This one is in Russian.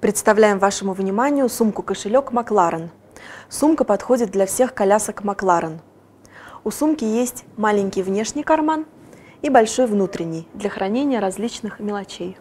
Представляем вашему вниманию сумку-кошелек Maclaren. Сумка подходит для всех колясок Maclaren. У сумки есть маленький внешний карман и большой внутренний для хранения различных мелочей.